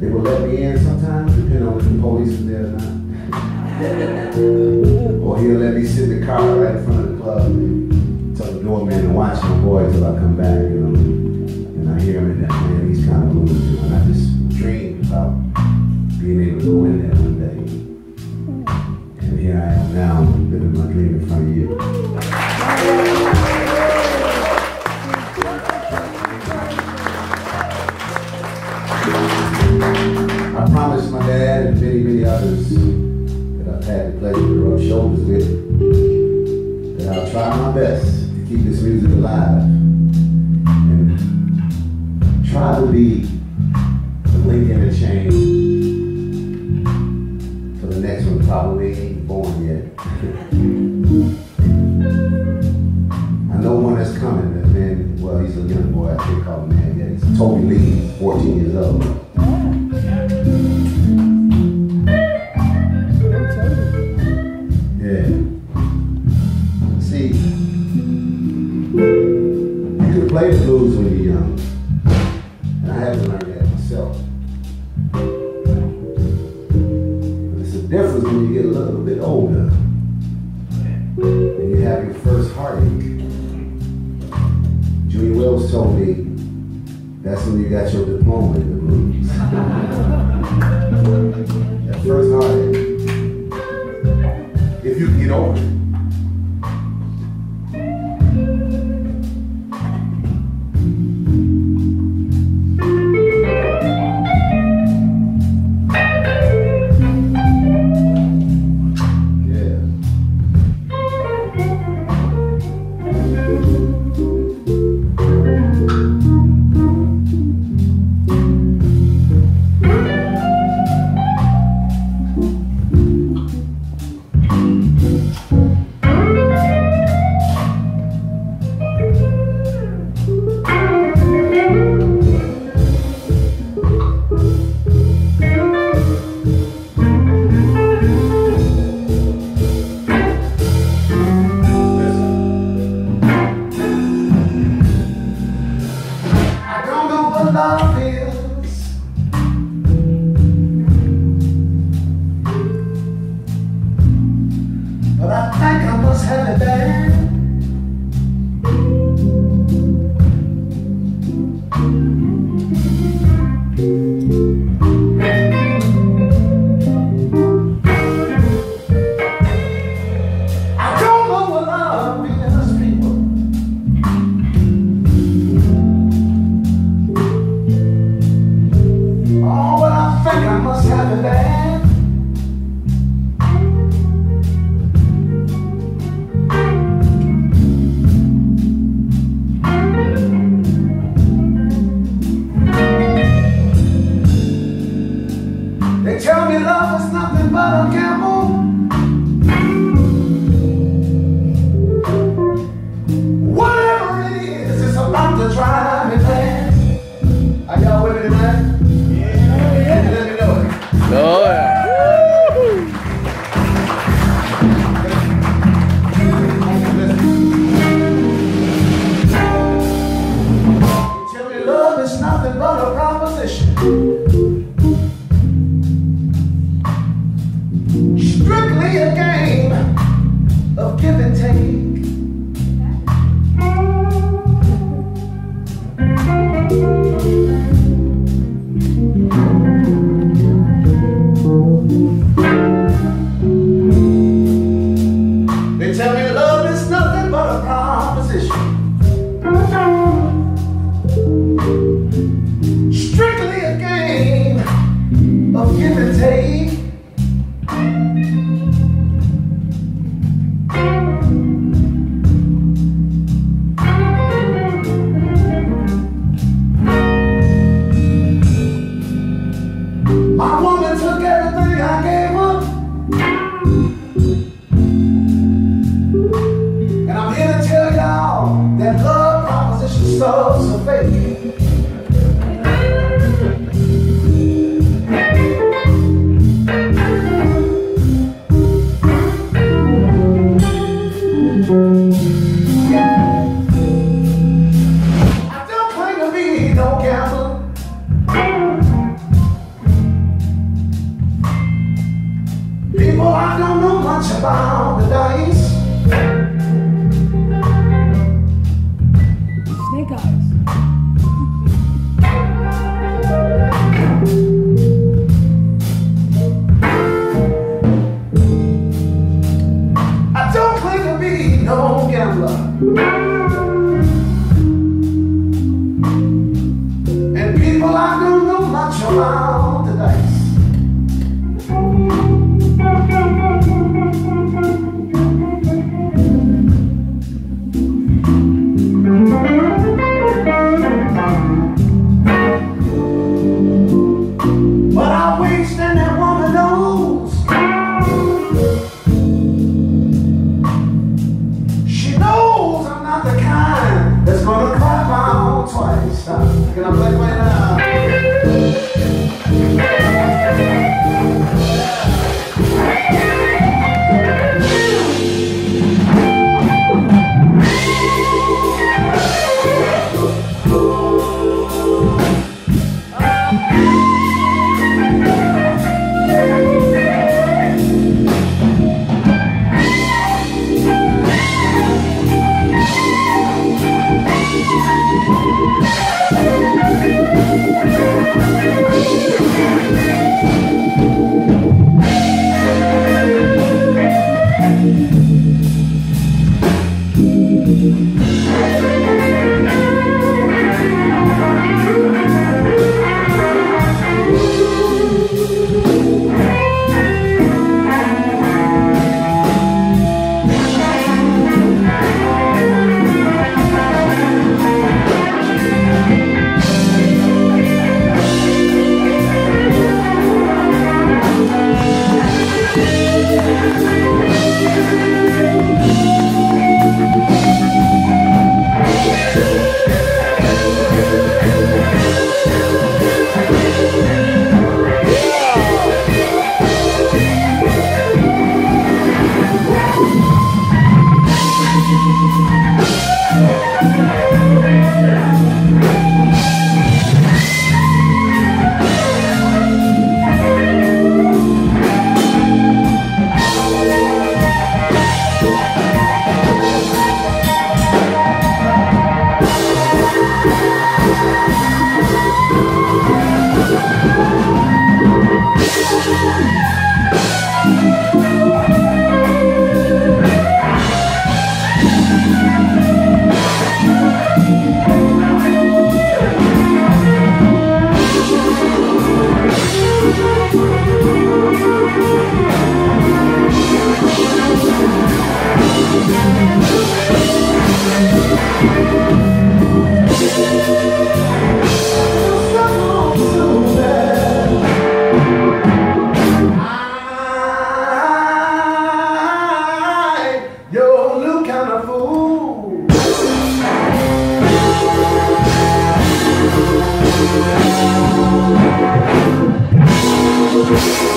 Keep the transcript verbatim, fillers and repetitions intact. They will let me in sometimes, depending on if the police is there or not. Or he'll let me sit in the car right in front of the club and tell the doorman to watch my boy till I come back, you know. And I hear him in that, man, he's kind of losing. And I just dream about being able to go in there one day. And here I am now, living my dream in front of you. I promised my dad and many, many others that I've had the pleasure to rub shoulders with that I'll try my best to keep this music alive and try to be the link in the chain for the next one probably ain't born yet. I know one that's coming, that man, well, he's a young boy, I can't call him man yet. It's Toby Lee, fourteen years old. Play the blues when you're young, and I had to learn that myself. But it's a difference when you get a little bit older and you have your first heartache. Junior Wells told me that's when you got your diploma in the blues. That first heartache, if you can get over it. I don't claim to be no counselor. much about the dice. Snake eyes. I don't claim to be no gambler. About the dice. But I wish that that woman knows. She knows I'm not the kind that's gonna clap out twice. Can I play right now? We'll be right back.